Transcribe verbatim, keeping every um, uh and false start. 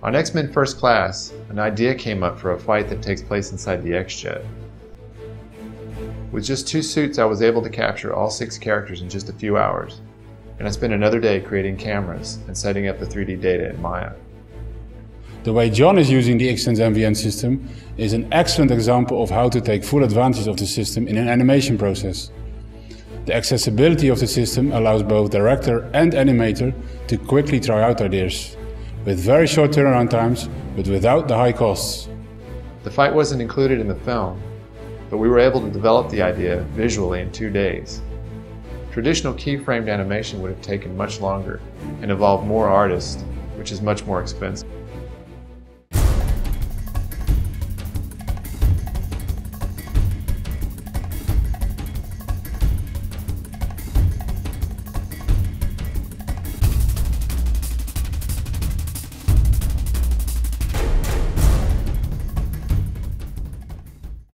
On X-Men: First Class, an idea came up for a fight that takes place inside the X-Jet. With just two suits, I was able to capture all six characters in just a few hours, and I spent another day creating cameras and setting up the three D data in Maya. The way John is using the Xsens M V N system is an excellent example of how to take full advantage of the system in an animation process. The accessibility of the system allows both director and animator to quickly try out ideas, with very short turnaround times, but without the high costs. The fight wasn't included in the film, but we were able to develop the idea visually in two days. Traditional keyframed animation would have taken much longer and involved more artists, which is much more expensive.